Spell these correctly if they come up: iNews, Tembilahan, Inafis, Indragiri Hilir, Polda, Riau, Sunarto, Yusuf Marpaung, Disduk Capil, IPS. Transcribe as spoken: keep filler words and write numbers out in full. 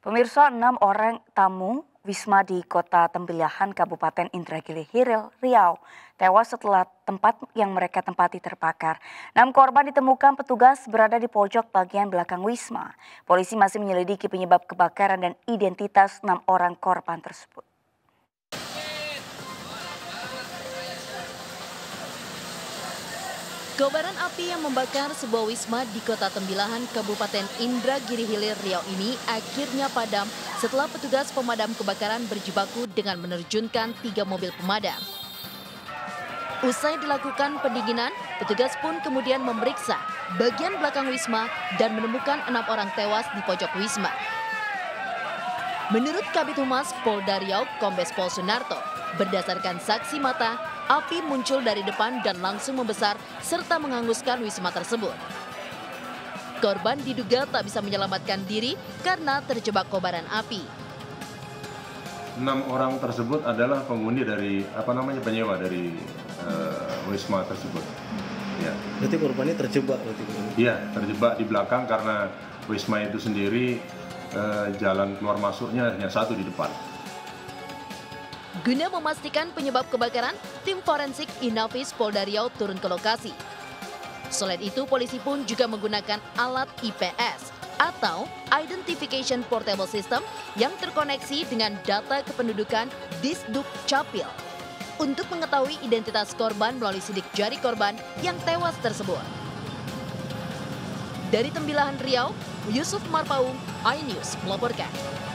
Pemirsa, enam orang tamu Wisma di kota Tembilahan, Kabupaten Indragiri Hilir, Riau, tewas setelah tempat yang mereka tempati terbakar. Enam korban ditemukan petugas berada di pojok bagian belakang Wisma. Polisi masih menyelidiki penyebab kebakaran dan identitas enam orang korban tersebut. Kobaran api yang membakar sebuah wisma di kota Tembilahan, Kabupaten Indragiri Hilir, Riau ini akhirnya padam setelah petugas pemadam kebakaran berjibaku dengan menerjunkan tiga mobil pemadam. Usai dilakukan pendinginan, petugas pun kemudian memeriksa bagian belakang wisma dan menemukan enam orang tewas di pojok wisma. Menurut Kabid Humas Polda Riau, Kombes Pol Sunarto, berdasarkan saksi mata, api muncul dari depan dan langsung membesar serta menghanguskan wisma tersebut. Korban diduga tak bisa menyelamatkan diri karena terjebak kobaran api. Enam orang tersebut adalah penghuni dari apa namanya penyewa dari uh, wisma tersebut. Ya. Berarti korbannya terjebak? Iya, terjebak di belakang karena wisma itu sendiri uh, jalan keluar masuknya hanya satu di depan. Guna memastikan penyebab kebakaran, tim forensik Inafis Polda Riau turun ke lokasi. Selain itu, polisi pun juga menggunakan alat I P S atau Identification Portable System yang terkoneksi dengan data kependudukan Disduk Capil untuk mengetahui identitas korban melalui sidik jari korban yang tewas tersebut. Dari Tembilahan, Riau, Yusuf Marpaung, iNews melaporkan.